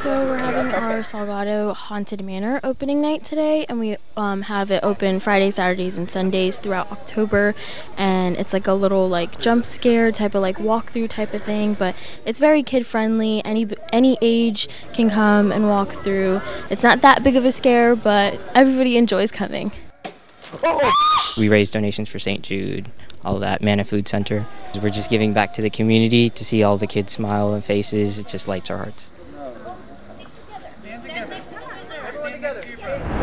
So we're having our Salgado Haunted Manor opening night today, and we have it open Fridays, Saturdays, and Sundays throughout October, and it's like a little like jump scare type of like walkthrough type of thing, but it's very kid friendly. Any age can come and walk through. It's not that big of a scare, but everybody enjoys coming. We raise donations for St. Jude, all that, Manna Food Center. We're just giving back to the community. To see all the kids smile and faces, it just lights our hearts. Stand together. Everyone together.